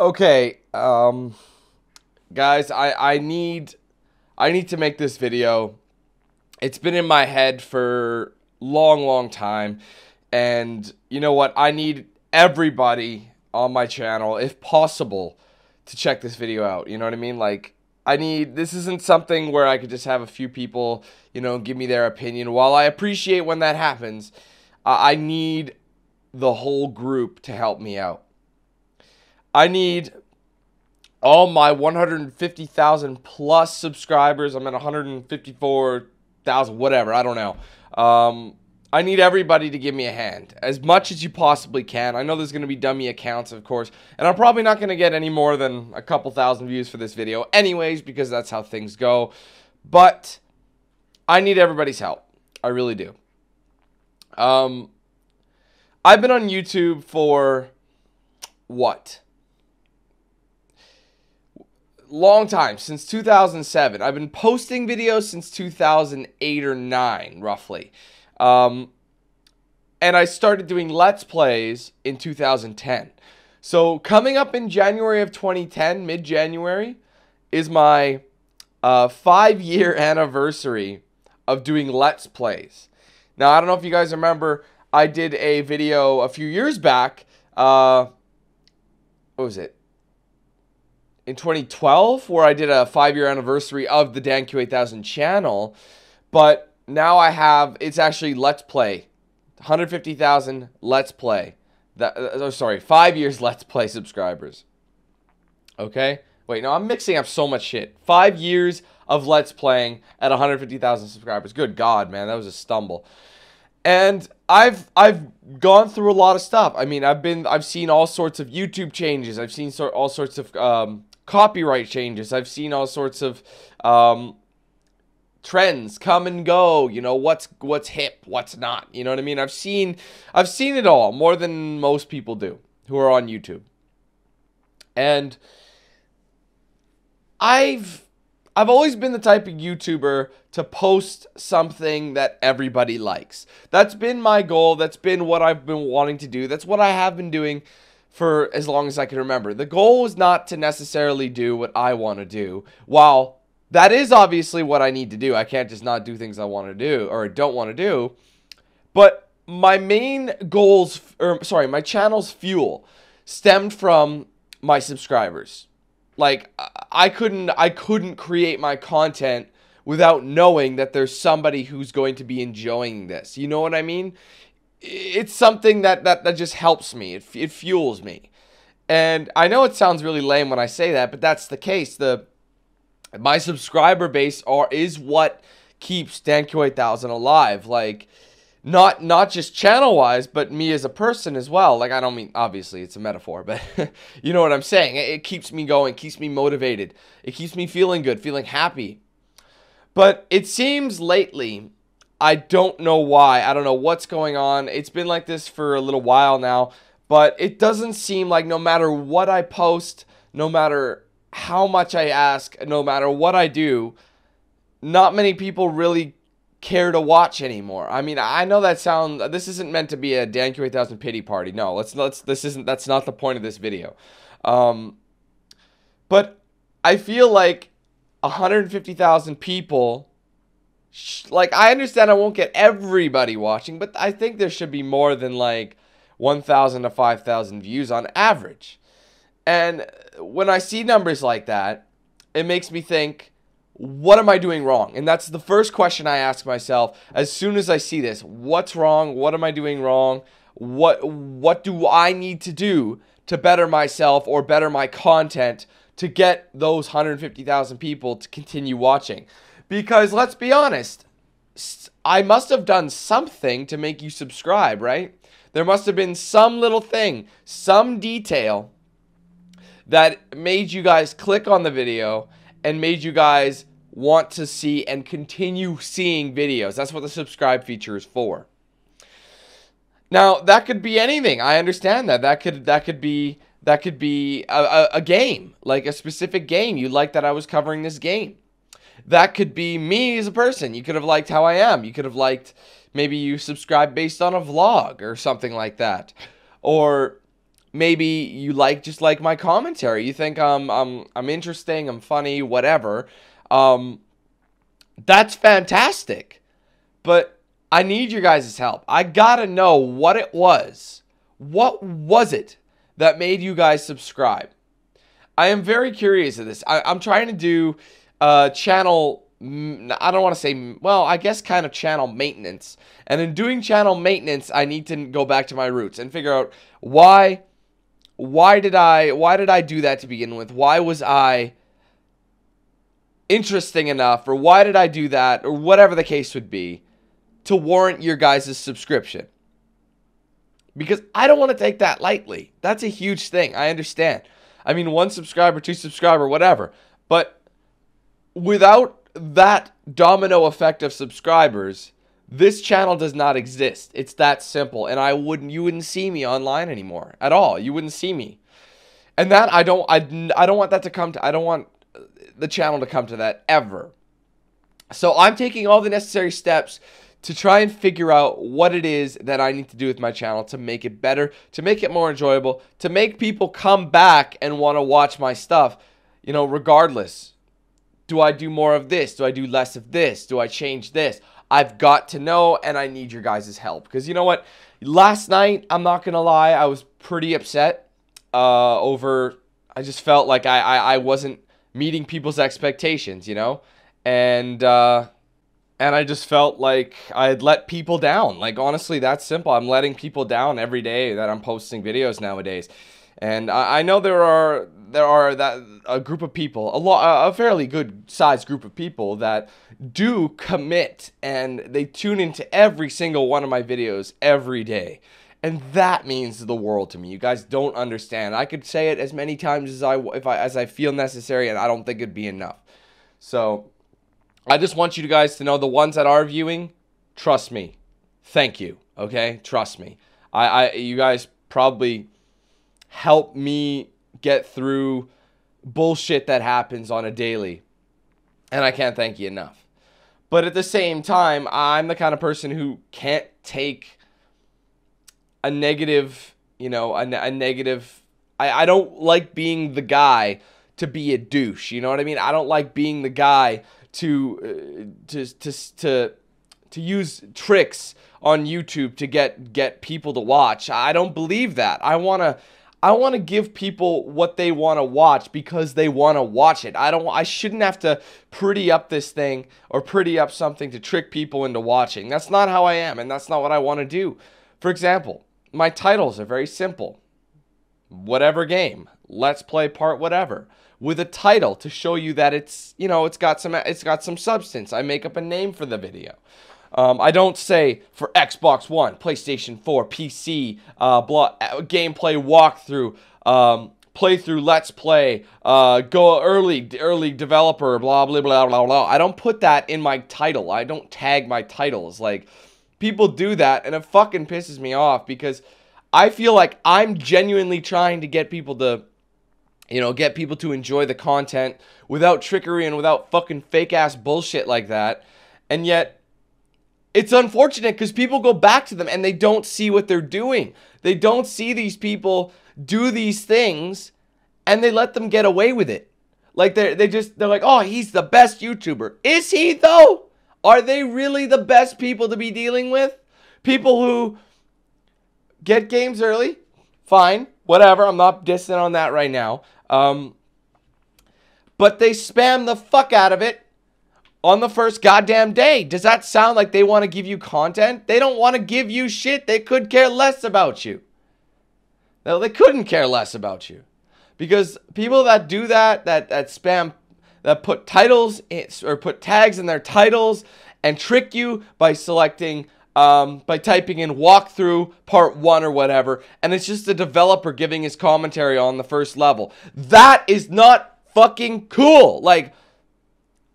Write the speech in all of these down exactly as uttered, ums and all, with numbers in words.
Okay, um, guys, I, I need, I need to make this video. It's been in my head for long, long time, and you know what? I need everybody on my channel, if possible, to check this video out. You know what I mean? Like, I need, this isn't something where I could just have a few people, you know, give me their opinion. While I appreciate when that happens, uh, I need the whole group to help me out. I need all my one hundred fifty thousand plus subscribers. I'm at one hundred fifty-four thousand, whatever, I don't know. Um, I need everybody to give me a hand, as much as you possibly can. I know there's going to be dummy accounts, of course, and I'm probably not going to get any more than a couple thousand views for this video anyways, because that's how things go. But I need everybody's help. I really do. Um, I've been on YouTube for what? Long time, since two thousand seven. I've been posting videos since two thousand eight or nine, roughly. Um, and I started doing Let's Plays in two thousand ten. So coming up in January of twenty ten, mid-January, is my uh, five-year anniversary of doing Let's Plays. Now, I don't know if you guys remember, I did a video a few years back. Uh, what was it? In twenty twelve, where I did a five-year anniversary of the DanQ eight thousand channel, but now I have, it's actually Let's Play, one hundred fifty thousand Let's Play, that, oh, sorry, five years Let's Play subscribers, okay? Wait, no, I'm mixing up so much shit. Five years of Let's Playing at one hundred fifty thousand subscribers. Good God, man, that was a stumble. And I've I've gone through a lot of stuff. I mean, I've been I've seen all sorts of YouTube changes. I've seen so, all sorts of um, copyright changes. I've seen all sorts of um, trends come and go. You know, what's what's hip, what's not. You know what I mean? I've seen I've seen it all, more than most people do who are on YouTube. And I've I've always been the type of YouTuber to post something that everybody likes. That's been my goal. That's been what I've been wanting to do. That's what I have been doing for as long as I can remember. The goal is not to necessarily do what I want to do. While that is obviously what I need to do, I can't just not do things I want to do or don't want to do. But my main goals, or sorry, my channel's fuel stemmed from my subscribers. Like, I couldn't, I couldn't create my content without knowing that there's somebody who's going to be enjoying this. You know what I mean? It's something that, that, that just helps me. It, it fuels me. And I know it sounds really lame when I say that, but that's the case. The, my subscriber base are, is what keeps DanQ eight thousand alive. Like, not, not just channel-wise, but me as a person as well. Like, I don't mean, obviously, it's a metaphor, but you know what I'm saying. It, it keeps me going, keeps me motivated. It keeps me feeling good, feeling happy. But it seems lately, I don't know why. I don't know what's going on. It's been like this for a little while now, but it doesn't seem like no matter what I post, no matter how much I ask, no matter what I do, not many people really care to watch anymore. I mean, I know that sound, this isn't meant to be a DanQ eight thousand pity party. No, let's let's this isn't that's not the point of this video. Um but I feel like one hundred fifty thousand people, like, I understand I won't get everybody watching, but I think there should be more than like one thousand to five thousand views on average. And when I see numbers like that, it makes me think, what am I doing wrong? And that's the first question I ask myself as soon as I see this. What's wrong? What am I doing wrong? What what do I need to do to better myself or better my content to get those one hundred fifty thousand people to continue watching? Because let's be honest, I must have done something to make you subscribe, right? There must have been some little thing, some detail that made you guys click on the video and made you guys want to see and continue seeing videos. That's what the subscribe feature is for. Now, that could be anything. I understand that. That could that could be that could be a, a, a game, like a specific game. You liked that I was covering this game. That could be me as a person. You could have liked how I am. You could have liked, maybe you subscribed based on a vlog or something like that. Or maybe you like just like my commentary. You think I'm I'm I'm interesting, I'm funny, whatever. Um, that's fantastic. But I need your guys' help. I gotta know what it was. What was it that made you guys subscribe? I am very curious of this. I, I'm trying to do uh, channel, I don't want to say, well, I guess kind of channel maintenance. And in doing channel maintenance, I need to go back to my roots and figure out why, why did I, why did I do that to begin with? Why was I interesting enough, or why did I do that, or whatever the case would be, to warrant your guys' subscription? Because I don't want to take that lightly. That's a huge thing. I understand. I mean, one subscriber, two subscriber, whatever. But without that domino effect of subscribers, this channel does not exist. It's that simple. And I wouldn't, you wouldn't see me online anymore at all. You wouldn't see me. And that, I don't, I, I don't want that to come to, I don't want the channel to come to that ever. So I'm taking all the necessary steps to try and figure out what it is that I need to do with my channel to make it better, to make it more enjoyable, to make people come back and want to watch my stuff, you know, regardless. Do I do more of this? Do I do less of this? Do I change this? I've got to know, and I need your guys' help. Because you know what? Last night, I'm not going to lie, I was pretty upset uh, over, I just felt like I, I, I wasn't meeting people's expectations, you know? And, uh... And I just felt like I had let people down. Like, honestly, that's simple. I'm letting people down every day that I'm posting videos nowadays. And I, I know there are there are that a group of people, a lot, a fairly good-sized group of people that do commit, and they tune into every single one of my videos every day. And that means the world to me. You guys don't understand. I could say it as many times as I if I as I feel necessary, and I don't think it'd be enough. So I just want you guys to know, the ones that are viewing, trust me. Thank you, okay? Trust me. I, I, you guys probably help me get through bullshit that happens on a daily, and I can't thank you enough. But at the same time, I'm the kind of person who can't take a negative, you know, a, a negative... I, I don't like being the guy to be a douche, you know what I mean? I don't like being the guy to uh, to to to to use tricks on YouTube to get get people to watch. I don't believe that. I want to I want to give people what they want to watch because they want to watch it. I don't I shouldn't have to pretty up this thing or pretty up something to trick people into watching. That's not how I am, and that's not what I want to do. For example, my titles are very simple. Whatever game, let's play part whatever, with a title to show you that it's, you know, it's got some it's got some substance. I make up a name for the video. Um, I don't say for Xbox One, PlayStation four, P C, uh, blah, gameplay walkthrough, um, playthrough, let's play, uh, go early, early developer, blah blah blah blah blah. I don't put that in my title. I don't tag my titles. Like, people do that, and it fucking pisses me off because I feel like I'm genuinely trying to get people to, you know, get people to enjoy the content without trickery and without fucking fake-ass bullshit like that. And yet, it's unfortunate because people go back to them and they don't see what they're doing. They don't see these people do these things, and they let them get away with it. Like, they're, they just, they're like, oh, he's the best YouTuber. Is he, though? Are they really the best people to be dealing with? People who get games early? Fine. Whatever. I'm not dissing on that right now. Um, but they spam the fuck out of it on the first goddamn day. Does that sound like they want to give you content? They don't want to give you shit. They could care less about you. No, they couldn't care less about you. Because people that do that, that, that spam, that put titles in, or put tags in their titles and trick you by selecting... Um, by typing in walkthrough part one or whatever, and it's just the developer giving his commentary on the first level. That is not fucking cool. Like,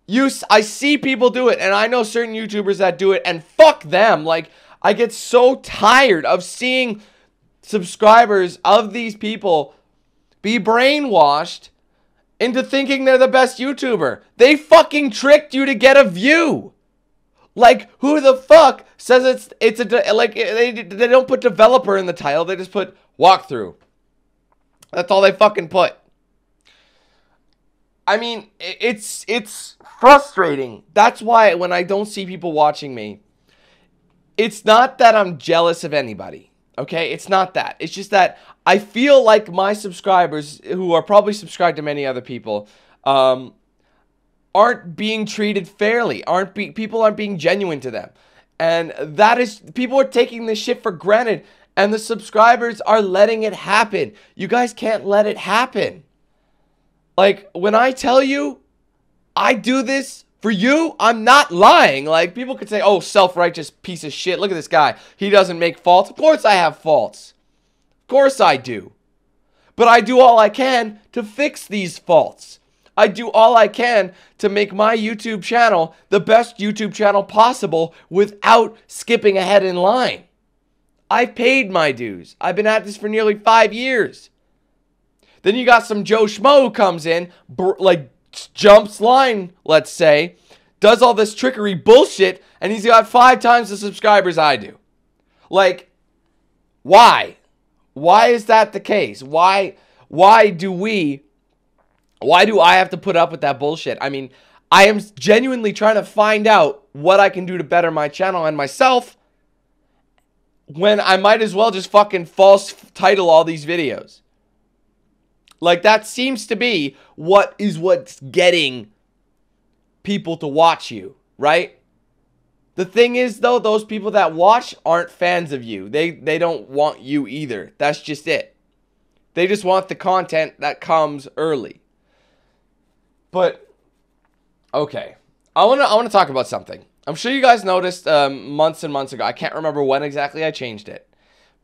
you, I see people do it, and I know certain YouTubers that do it, and fuck them. Like, I get so tired of seeing subscribers of these people be brainwashed into thinking they're the best YouTuber. They fucking tricked you to get a view. Like, who the fuck says it's, it's a, like, they, they don't put developer in the title, they just put walkthrough. That's all they fucking put. I mean, it's it's frustrating. That's why when I don't see people watching me, it's not that I'm jealous of anybody, okay? It's not that. It's just that I feel like my subscribers, who are probably subscribed to many other people, um, aren't being treated fairly. Aren't be people aren't being genuine to them. And that is, people are taking this shit for granted, and the subscribers are letting it happen. You guys can't let it happen. Like, when I tell you I do this for you, I'm not lying. Like, people could say, oh, self-righteous piece of shit. Look at this guy. He doesn't make faults. Of course I have faults. Of course I do. But I do all I can to fix these faults. I do all I can to make my YouTube channel the best YouTube channel possible without skipping ahead in line. I paid my dues. I've been at this for nearly five years. Then you got some Joe Schmo who comes in, like, jumps line, let's say, does all this trickery bullshit, and he's got five times the subscribers I do. Like, why? Why is that the case? Why, why do we, why do I have to put up with that bullshit? I mean, I am genuinely trying to find out what I can do to better my channel and myself, when I might as well just fucking false title all these videos. Like, that seems to be what is what's getting people to watch you, right? The thing is, though, those people that watch aren't fans of you. They they don't want you either. That's just it. They just want the content that comes early. But, okay. I want to I want to talk about something. I'm sure you guys noticed um, months and months ago. I can't remember when exactly I changed it.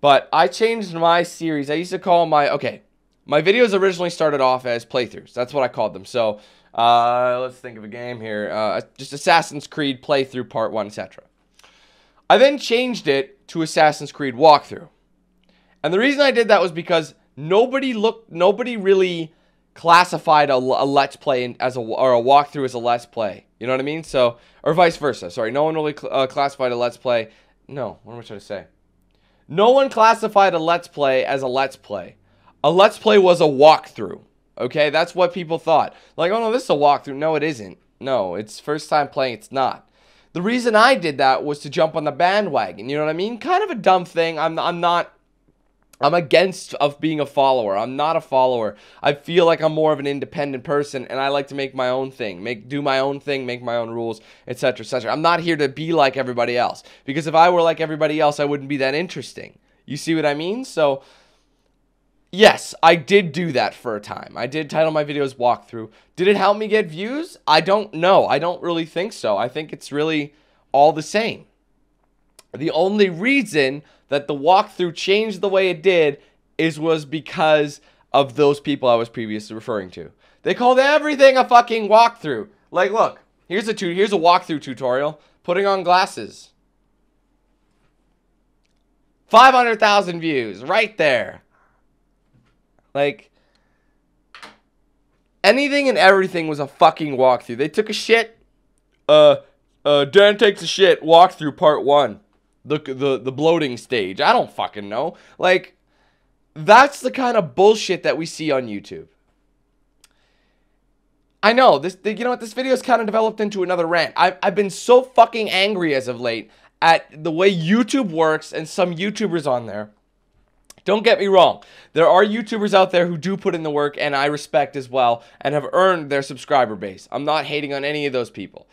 But I changed my series. I used to call my... Okay. My videos originally started off as playthroughs. That's what I called them. So, uh, let's think of a game here. Uh, just Assassin's Creed playthrough part one, et cetera. I then changed it to Assassin's Creed walkthrough. And the reason I did that was because nobody looked, nobody really classified a, a let's play in, as a, or a walkthrough as a let's play. You know what I mean? So, or vice versa. Sorry, no one really cl uh, classified a let's play. No, what am I trying to say? No one classified a let's play as a let's play. A let's play was a walkthrough, okay? That's what people thought. Like, oh, no, this is a walkthrough. No, it isn't. No, it's first time playing. It's not. The reason I did that was to jump on the bandwagon, you know what I mean? Kind of a dumb thing. I'm, I'm not... I'm against of being a follower. I'm not a follower. I feel like I'm more of an independent person, and I like to make my own thing, make do my own thing, make my own rules, et cetera, et cetera. I'm not here to be like everybody else, because if I were like everybody else, I wouldn't be that interesting. You see what I mean? So... yes, I did do that for a time. I did title my videos walkthrough. Did it help me get views? I don't know. I don't really think so. I think it's really all the same. The only reason that the walkthrough changed the way it did is was because of those people I was previously referring to. They called everything a fucking walkthrough. Like, look, here's a tu- here's a walkthrough tutorial. Putting on glasses. five hundred thousand views right there. Like, anything and everything was a fucking walkthrough. They took a shit. Uh, uh, Dan takes a shit. Walkthrough part one. The, the, the bloating stage. I don't fucking know. Like, that's the kind of bullshit that we see on YouTube. I know. This, you know what? This video's kind of developed into another rant. I've, I've been so fucking angry as of late at the way YouTube works and some YouTubers on there. Don't get me wrong, there are YouTubers out there who do put in the work, and I respect as well, and have earned their subscriber base. I'm not hating on any of those people.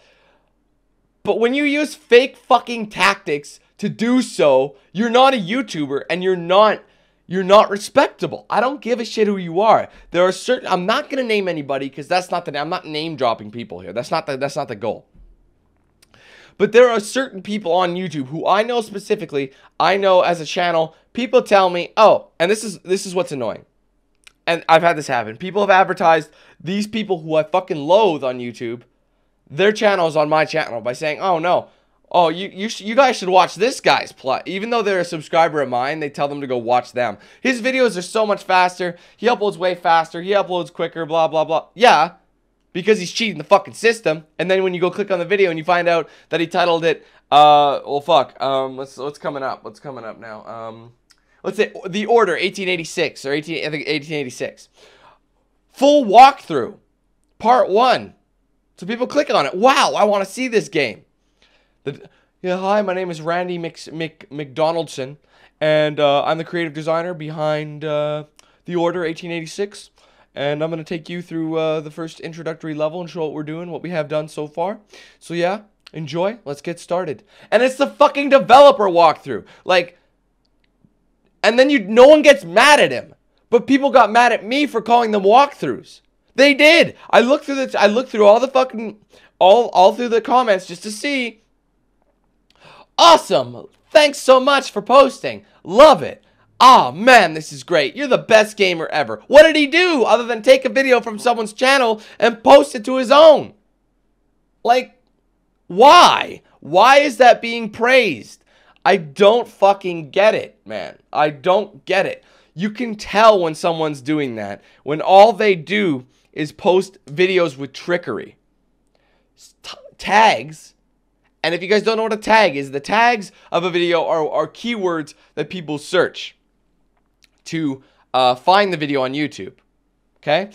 But when you use fake fucking tactics to do so, you're not a YouTuber, and you're not, you're not respectable. I don't give a shit who you are. There are certain, I'm not going to name anybody, because that's not the, I'm not name dropping people here. That's not the, that's not the goal. But there are certain people on YouTube who I know specifically, I know as a channel, people tell me, oh, and this is this is what's annoying. And I've had this happen. People have advertised these people who I fucking loathe on YouTube, their channels on my channel by saying, oh, no, oh, you you, sh you guys should watch this guy's play. Even though they're a subscriber of mine, they tell them to go watch them. His videos are so much faster. He uploads way faster. He uploads quicker, blah, blah, blah. Yeah. Because he's cheating the fucking system, and then when you go click on the video and you find out that he titled it, uh, well, fuck, um, what's, what's coming up, what's coming up now, um, let's say The Order eighteen eighty-six or eighteen, I think eighteen eighty-six. Full walkthrough, part one. So people click on it. Wow, I want to see this game. The, yeah, hi, my name is Randy Mc, Mc, McDonaldson, and uh, I'm the creative designer behind uh, The Order eighteen eighty-six. And I'm going to take you through uh, the first introductory level and show what we're doing, what we have done so far. So yeah, enjoy. Let's get started. And it's the fucking developer walkthrough. Like, and then you, no one gets mad at him. But people got mad at me for calling them walkthroughs. They did. I looked through the, I looked through all the fucking, all, all through the comments just to see. Awesome. Thanks so much for posting. Love it. Ah, man, this is great. You're the best gamer ever. What did he do other than take a video from someone's channel and post it to his own? Like, why? Why is that being praised? I don't fucking get it, man. I don't get it. You can tell when someone's doing that, when all they do is post videos with trickery. Tags. And if you guys don't know what a tag is, the tags of a video are, are keywords that people search to uh, find the video on YouTube, okay?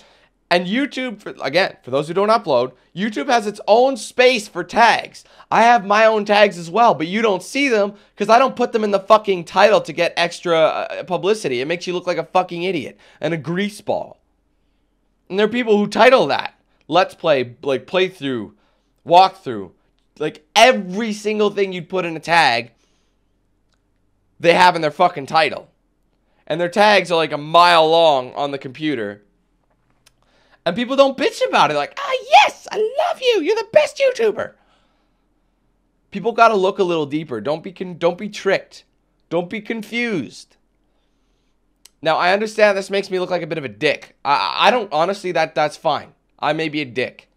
And YouTube, for, again, for those who don't upload, YouTube has its own space for tags. I have my own tags as well, but you don't see them because I don't put them in the fucking title to get extra uh, publicity. It makes you look like a fucking idiot and a greaseball. And there are people who title that Let's Play, like playthrough, walkthrough, like every single thing you'd put in a tag, they have in their fucking title. And their tags are like a mile long on the computer. And people don't bitch about it. Like, ah, yes, I love you. You're the best YouTuber. People got to look a little deeper. Don't be con don't be tricked. Don't be confused. Now, I understand this makes me look like a bit of a dick. I, I don't, honestly, that that's fine. I may be a dick.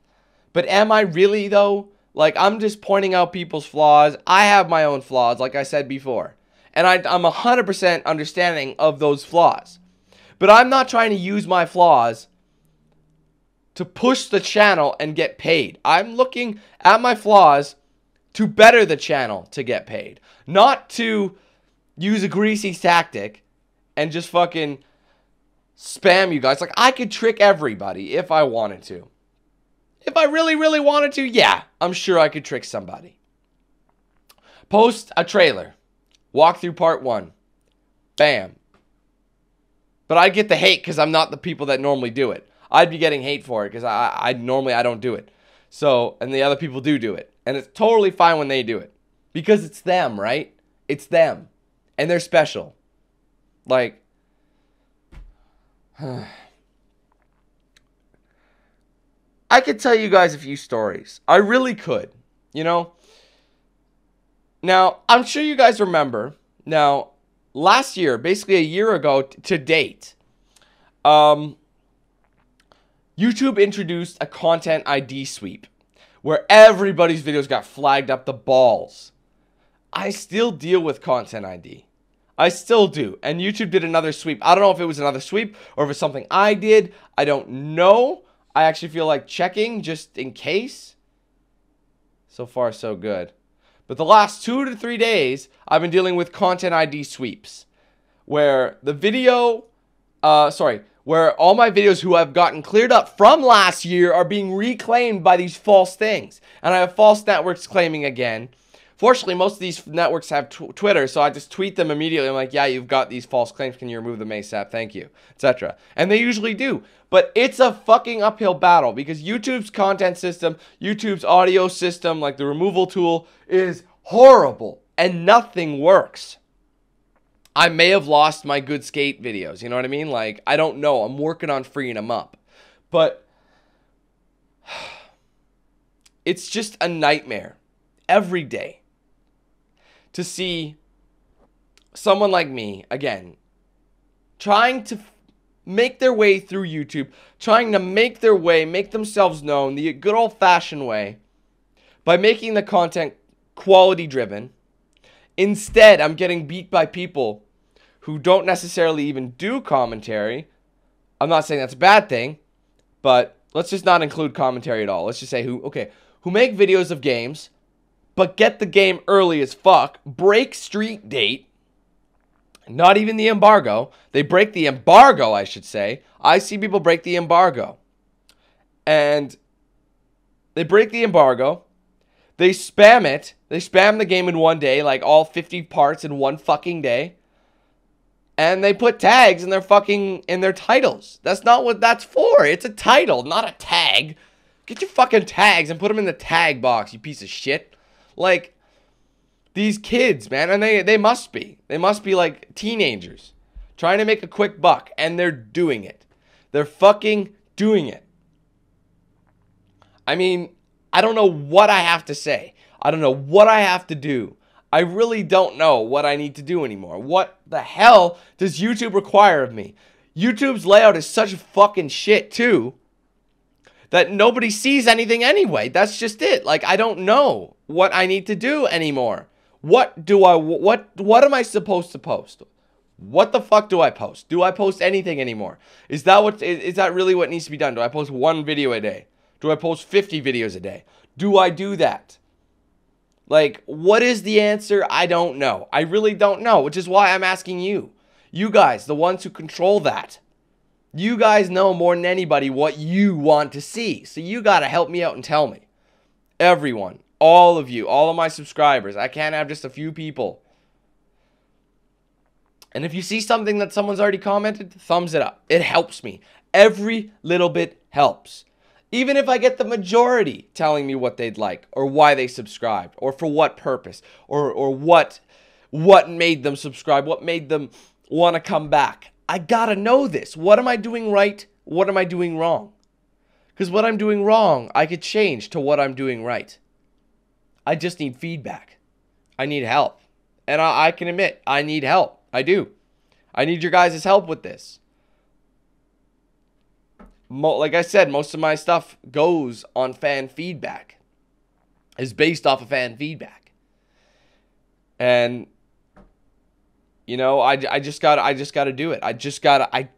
But am I really, though? Like, I'm just pointing out people's flaws. I have my own flaws, like I said before. And I, I'm one hundred percent understanding of those flaws. But I'm not trying to use my flaws to push the channel and get paid. I'm looking at my flaws to better the channel to get paid. Not to use a greasy tactic and just fucking spam you guys. Like, I could trick everybody if I wanted to. If I really, really wanted to, yeah, I'm sure I could trick somebody. Post a trailer. Walkthrough part one. Bam. But I get the hate because I'm not the people that normally do it. I'd be getting hate for it because I, I normally I don't do it. So, and the other people do do it. And it's totally fine when they do it. Because it's them, right? It's them. And they're special. Like... I could tell you guys a few stories. I really could, you know. Now, I'm sure you guys remember. Now, last year, basically a year ago to date, um, YouTube introduced a Content I D sweep where everybody's videos got flagged up the balls. I still deal with Content I D. I still do. And YouTube did another sweep. I don't know if it was another sweep or if it's something I did. I don't know. I actually feel like checking just in case. So far, so good. But the last two to three days, I've been dealing with Content I D sweeps. Where the video, uh, sorry, where all my videos who have gotten cleared up from last year are being reclaimed by these false things. And I have false networks claiming again. Fortunately, most of these networks have tw Twitter, so I just tweet them immediately. I'm like, yeah, you've got these false claims. Can you remove them ASAP? Thank you, et cetera. And they usually do. But it's a fucking uphill battle because YouTube's content system, YouTube's audio system, like the removal tool, is horrible and nothing works. I may have lost my good skate videos. You know what I mean? Like, I don't know. I'm working on freeing them up. But it's just a nightmare every day. To see someone like me, again, trying to make their way through YouTube, trying to make their way, make themselves known the good old-fashioned way by making the content quality-driven. Instead, I'm getting beat by people who don't necessarily even do commentary. I'm not saying that's a bad thing, but let's just not include commentary at all. Let's just say who, okay, who make videos of games, but get the game early as fuck, break street date, Not even the embargo. They break the embargo, I should say. I see people break the embargo. And they break the embargo. They spam it. They spam the game in one day, like all fifty parts in one fucking day. And they put tags in their fucking, in their titles. That's not what that's for. It's a title, not a tag. Get your fucking tags and put them in the tag box, you piece of shit. Like, these kids, man, and they, they must be. They must be like teenagers trying to make a quick buck, and they're doing it. They're fucking doing it. I mean, I don't know what I have to say. I don't know what I have to do. I really don't know what I need to do anymore. What the hell does YouTube require of me? YouTube's layout is such fucking shit, too, that nobody sees anything anyway. That's just it. Like, I don't know what I need to do anymore. What do I, what, what am I supposed to post? What the fuck do I post? Do I post anything anymore? Is that what, is, is that really what needs to be done? Do I post one video a day? Do I post fifty videos a day? Do I do that? Like, what is the answer? I don't know. I really don't know, which is why I'm asking you. You guys, the ones who control that. You guys know more than anybody what you want to see. So you got to help me out and tell me. Everyone, all of you, all of my subscribers. I can't have just a few people. And if you see something that someone's already commented, thumbs it up. It helps me. Every little bit helps. Even if I get the majority telling me what they'd like, or why they subscribed, or for what purpose, or, or what, what made them subscribe, what made them want to come back. I gotta know this. What am I doing right? What am I doing wrong? Because what I'm doing wrong, I could change to what I'm doing right. I just need feedback. I need help. And I, I can admit, I need help. I do. I need your guys' help with this. Mo like I said, most of my stuff goes on fan feedback. Is based off of fan feedback. And you know, I, I just got I just got to do it. I just got to I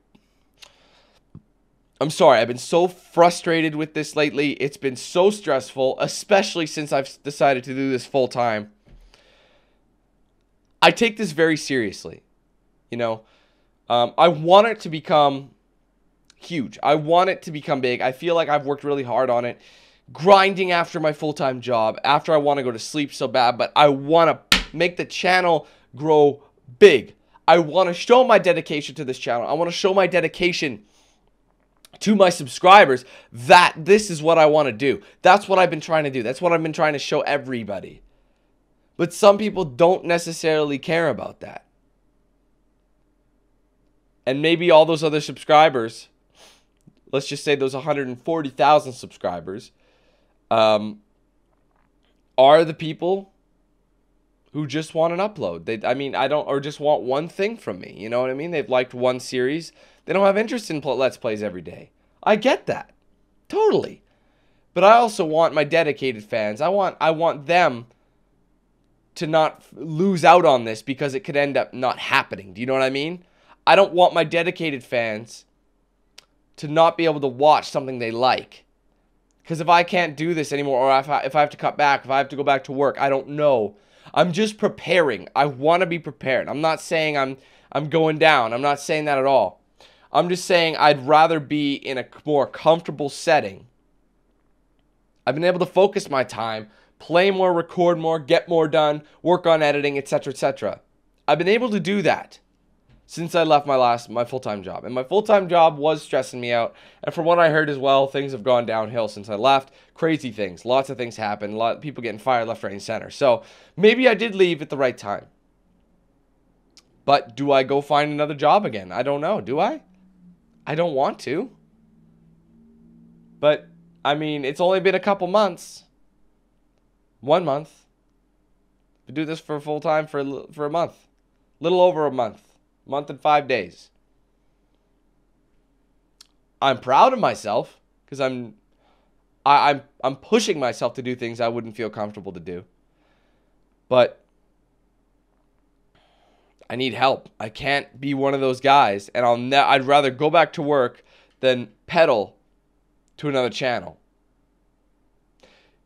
I'm sorry. I've been so frustrated with this lately. It's been so stressful, especially since I've decided to do this full time. I take this very seriously. You know, um, I want it to become huge. I want it to become big. I feel like I've worked really hard on it, grinding after my full-time job, after I want to go to sleep so bad, but I want to make the channel grow big. I want to show my dedication to this channel. I want to show my dedication to my subscribers that this is what I want to do. That's what I've been trying to do. That's what I've been trying to show everybody. But some people don't necessarily care about that. And maybe all those other subscribers, let's just say those one hundred forty thousand subscribers, um, are the people who just want an upload. They, I mean, I don't, or just want one thing from me. You know what I mean? They've liked one series. They don't have interest in Let's Plays every day. I get that. Totally. But I also want my dedicated fans. I want, I want them to not lose out on this because it could end up not happening. Do you know what I mean? I don't want my dedicated fans to not be able to watch something they like. Because if I can't do this anymore, or if I, if I have to cut back, if I have to go back to work, I don't know. I'm just preparing. I want to be prepared. I'm not saying I'm I'm going down. I'm not saying that at all. I'm just saying I'd rather be in a more comfortable setting. I've been able to focus my time, play more, record more, get more done, work on editing, et cetera, et cetera. I've been able to do that since I left my last, my full-time job. And my full-time job was stressing me out. And from what I heard as well, things have gone downhill since I left. Crazy things. Lots of things happen. A lot of people getting fired left, right, and center. So maybe I did leave at the right time. But do I go find another job again? I don't know. Do I? I don't want to. But, I mean, it's only been a couple months. One month. I do this for full-time for, for a month. Little over a month. Month and five days. I'm proud of myself because I'm, I, I'm, I'm pushing myself to do things I wouldn't feel comfortable to do. But I need help. I can't be one of those guys, and I'll. Ne- I'd rather go back to work than pedal to another channel.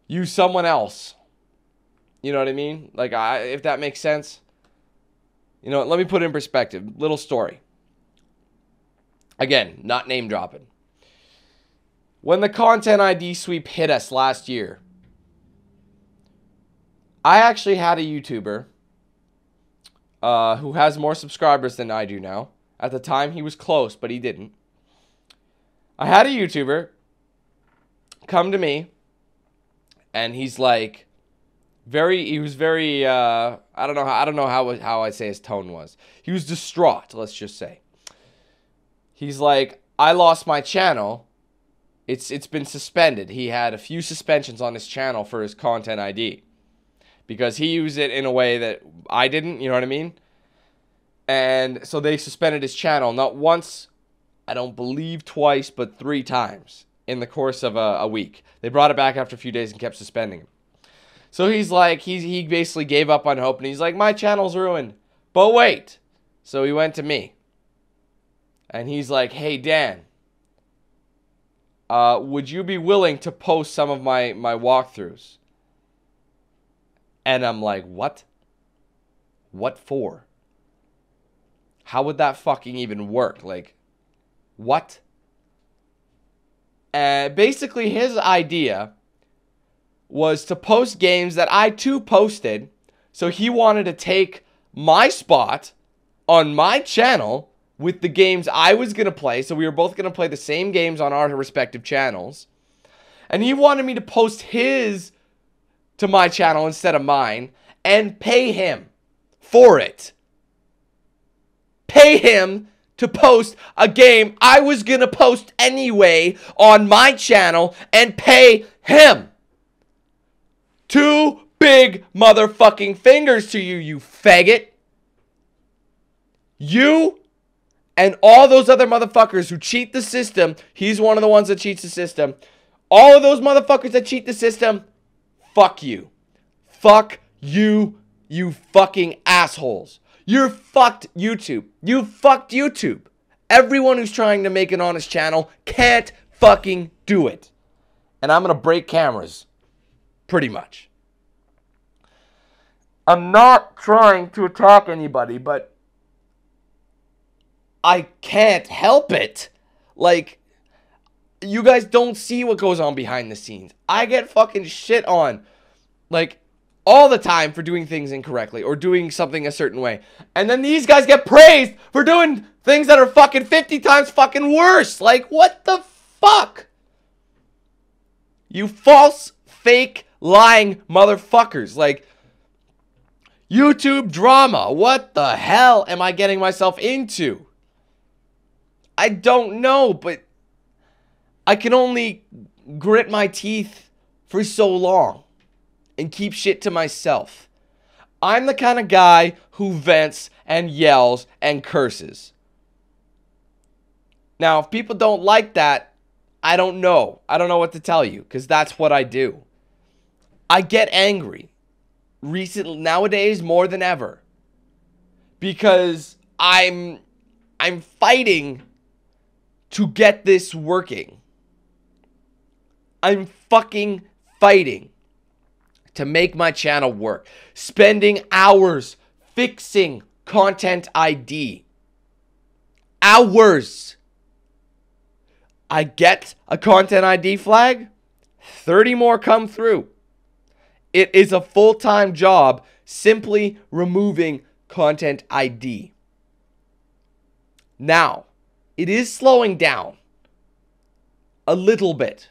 Use someone else. You know what I mean? Like I, if that makes sense. You know, let me put it in perspective. Little story. Again, not name dropping. When the Content I D sweep hit us last year, I actually had a YouTuber uh, who has more subscribers than I do now. At the time, he was close, but he didn't. I had a YouTuber come to me, and he's like, very, he was very, uh, I don't know, how, I don't know how, how I say his tone was. He was distraught, let's just say. He's like, I lost my channel. It's, it's been suspended. He had a few suspensions on his channel for his Content I D. Because he used it in a way that I didn't, you know what I mean? And so they suspended his channel, not once, I don't believe twice, but three times in the course of a, a week. They brought it back after a few days and kept suspending him. So he's like, he's, he basically gave up on hope, and he's like, my channel's ruined, but wait. So he went to me, and he's like, hey, Dan, uh, would you be willing to post some of my, my walkthroughs? And I'm like, what? What for? How would that fucking even work? Like, what? Uh, basically, his idea was to post games that I too posted. So he wanted to take my spot on my channel with the games I was going to play. So we were both going to play the same games on our respective channels. And he wanted me to post his to my channel instead of mine, and pay him for it. Pay him to post a game I was gonna post anyway on my channel, and pay him. Two big motherfucking fingers to you, you faggot. You and all those other motherfuckers who cheat the system. He's one of the ones that cheats the system. All of those motherfuckers that cheat the system, fuck you. Fuck you, you fucking assholes. You're fucked, YouTube. You fucked YouTube. Everyone who's trying to make an honest channel can't fucking do it. And I'm going to break cameras. Pretty much. I'm not trying to attack anybody, but I can't help it. Like, you guys don't see what goes on behind the scenes. I get fucking shit on, like, all the time for doing things incorrectly or doing something a certain way. And then these guys get praised for doing things that are fucking fifty times fucking worse. Like, what the fuck? You false, fake, lying motherfuckers. Like, YouTube drama. What the hell am I getting myself into? I don't know, but I can only grit my teeth for so long and keep shit to myself. I'm the kind of guy who vents and yells and curses. Now, if people don't like that, I don't know. I don't know what to tell you, because that's what I do. I get angry recently, nowadays more than ever, because I'm I'm fighting to get this working. I'm fucking fighting to make my channel work. Spending hours fixing Content I D. Hours. I get a Content I D flag. thirty more come through. It is a full-time job simply removing Content I D. Now, it is slowing down. A little bit.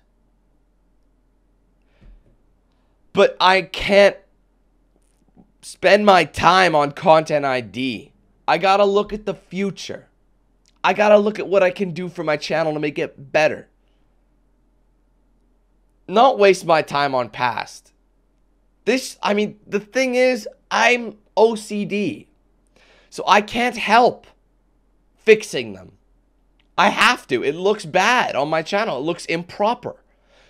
But I can't spend my time on Content I D. I gotta look at the future. I gotta look at what I can do for my channel to make it better. Not waste my time on past. This, I mean, the thing is, I'm O C D. So I can't help fixing them. I have to. It looks bad on my channel. It looks improper.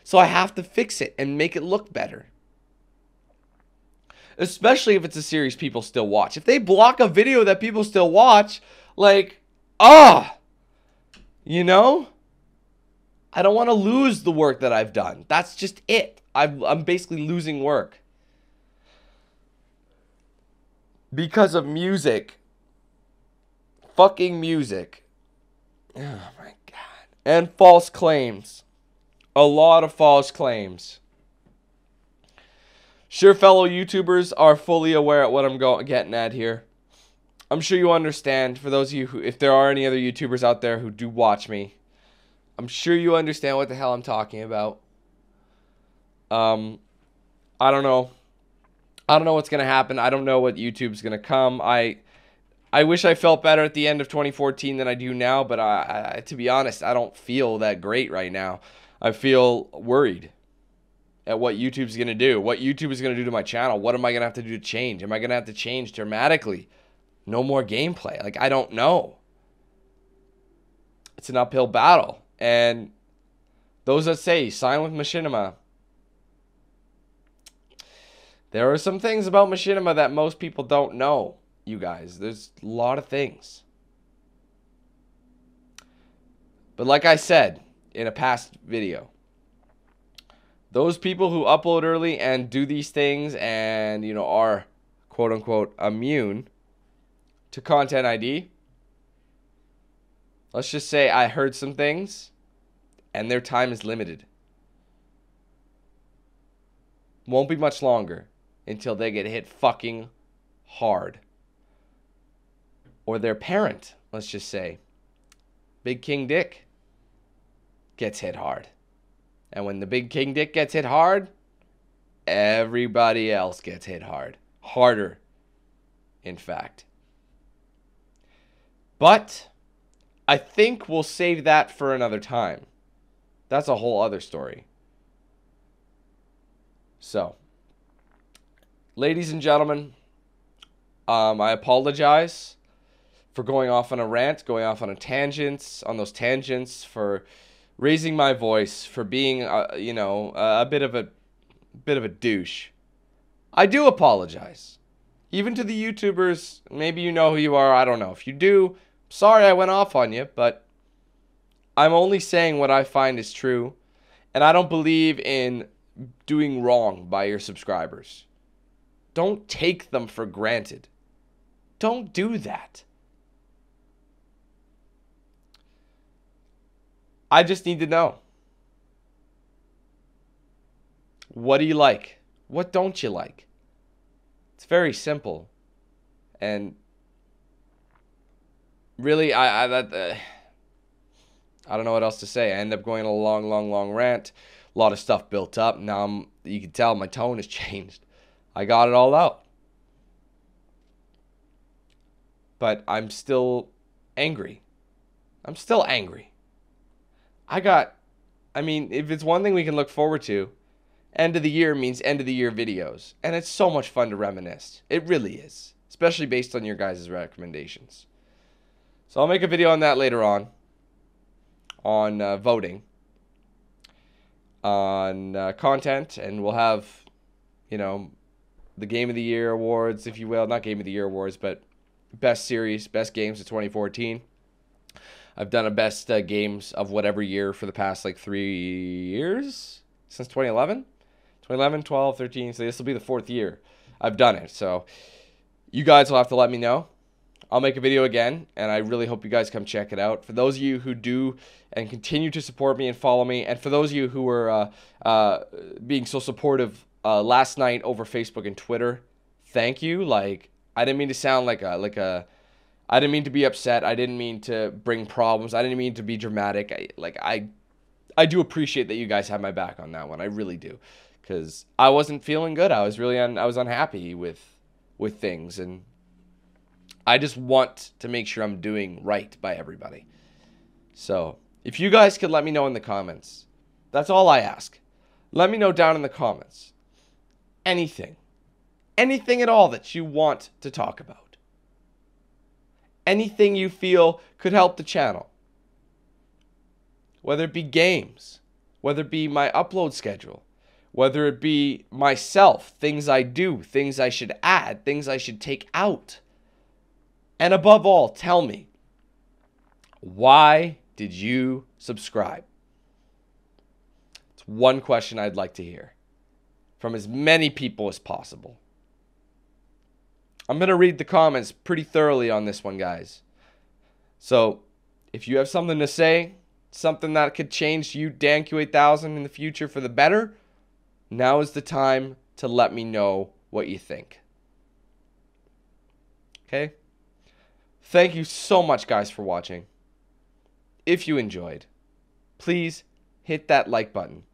So I have to fix it and make it look better. Especially if it's a series people still watch. If they block a video that people still watch, like, ah, oh, you know, I don't want to lose the work that I've done. That's just it. I've, I'm basically losing work. Because of music, fucking music. Oh my god. And false claims. A lot of false claims. Sure, fellow YouTubers are fully aware of what I'm go getting at here. I'm sure you understand, for those of you who, if there are any other YouTubers out there who do watch me, I'm sure you understand what the hell I'm talking about. Um, I don't know. I don't know what's going to happen. I don't know what YouTube's going to come. I I wish I felt better at the end of twenty fourteen than I do now, but I, I, to be honest, I don't feel that great right now. I feel worried at what YouTube's going to do, what YouTube is going to do to my channel. What am I going to have to do to change? Am I going to have to change dramatically? No more gameplay. Like, I don't know. It's an uphill battle. And those that say sign with Machinima, there are some things about Machinima that most people don't know, you guys. There's a lot of things. But like I said in a past video, those people who upload early and do these things and, you know, are quote unquote immune to Content I D. Let's just say I heard some things and their time is limited. Won't be much longer until they get hit fucking hard. Or their parent, let's just say, Big King Dick, gets hit hard. And when the Big King Dick gets hit hard, everybody else gets hit hard. Harder, in fact. But I think we'll save that for another time. That's a whole other story. So, ladies and gentlemen, um, I apologize for going off on a rant, going off on a tangents, on those tangents, for raising my voice, for being, uh, you know, uh, a bit of a, bit of a douche. I do apologize, even to the YouTubers. Maybe you know who you are. I don't know. If you do, sorry I went off on you, but I'm only saying what I find is true, and I don't believe in doing wrong by your subscribers. Don't take them for granted. Don't do that. I just need to know. What do you like? What don't you like? It's very simple. And really, I I, that, uh, I don't know what else to say. I end up going on a long, long, long rant. A lot of stuff built up. Now I'm, you can tell my tone has changed. I got it all out. But I'm still angry. I'm still angry. I got, I mean, if it's one thing we can look forward to, end of the year means end of the year videos. And it's so much fun to reminisce. It really is. Especially based on your guys' recommendations. So I'll make a video on that later on. On uh, voting. On uh, content, and we'll have, you know, the Game of the Year awards, if you will. Not Game of the Year awards, but best series, best games of twenty fourteen. I've done a best uh, games of whatever year for the past like three years since twenty eleven, twenty eleven, twelve, thirteen. So this will be the fourth year I've done it. So you guys will have to let me know. I'll make a video again, and I really hope you guys come check it out. For those of you who do and continue to support me and follow me, and for those of you who were uh, uh, being so supportive uh, last night over Facebook and Twitter, thank you. Like, I didn't mean to sound like a, like a, I didn't mean to be upset. I didn't mean to bring problems. I didn't mean to be dramatic. I, like, I, I do appreciate that you guys have my back on that one. I really do, because I wasn't feeling good. I was really, un, I was unhappy with, with things, and I just want to make sure I'm doing right by everybody. So, if you guys could let me know in the comments, that's all I ask. Let me know down in the comments. Anything. Anything at all that you want to talk about. Anything you feel could help the channel. Whether it be games, whether it be my upload schedule, whether it be myself, things I do, things I should add, things I should take out. And above all, tell me, why did you subscribe? It's one question I'd like to hear from as many people as possible. I'm going to read the comments pretty thoroughly on this one, guys. So if you have something to say, something that could change you, Dan Q eight thousand, in the future for the better, now is the time to let me know what you think. Okay? Thank you so much, guys, for watching. If you enjoyed, please hit that like button.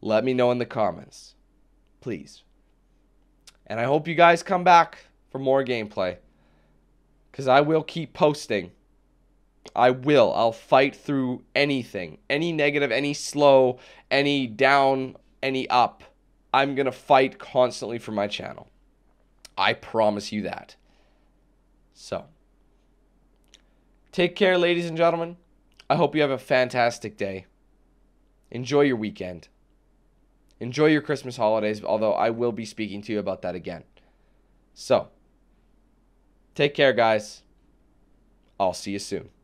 Let me know in the comments, please. And I hope you guys come back for more gameplay, because I will keep posting. I will. I'll fight through anything. Any negative, any slow, any down, any up. I'm going to fight constantly for my channel. I promise you that. So, take care, ladies and gentlemen. I hope you have a fantastic day. Enjoy your weekend. Enjoy your Christmas holidays, although I will be speaking to you about that again. So, take care, guys. I'll see you soon.